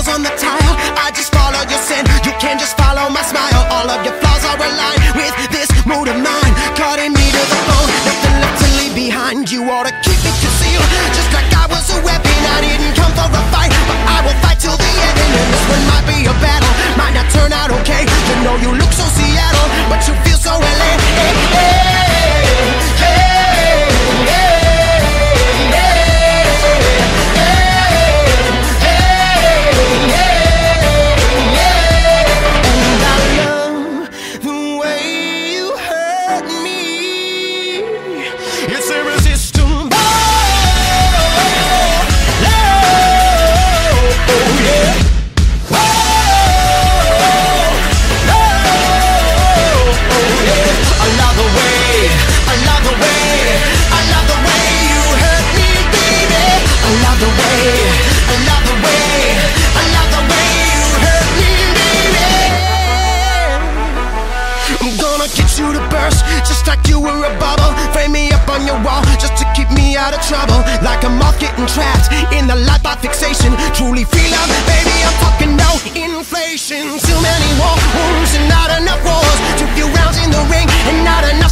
heels on the tile. I just follow your sin, you can't just follow my smile. All of your flaws are aligned with this mood of mine, cutting me to the bone, nothing left to leave behind. You ought to keep it concealed, just like I was a weapon. I didn't come for a fight, but I will fight till the end. And this one might be a battle, might not turn out okay. You know you look so Seattle, but you feel so LA. Hey, hey, hey. Trouble, like a moth getting trapped in the light by fixation. Truly feel love, baby, I'm talking no inflation. Too many war wounds and not enough wars. Too few rounds in the ring and not enough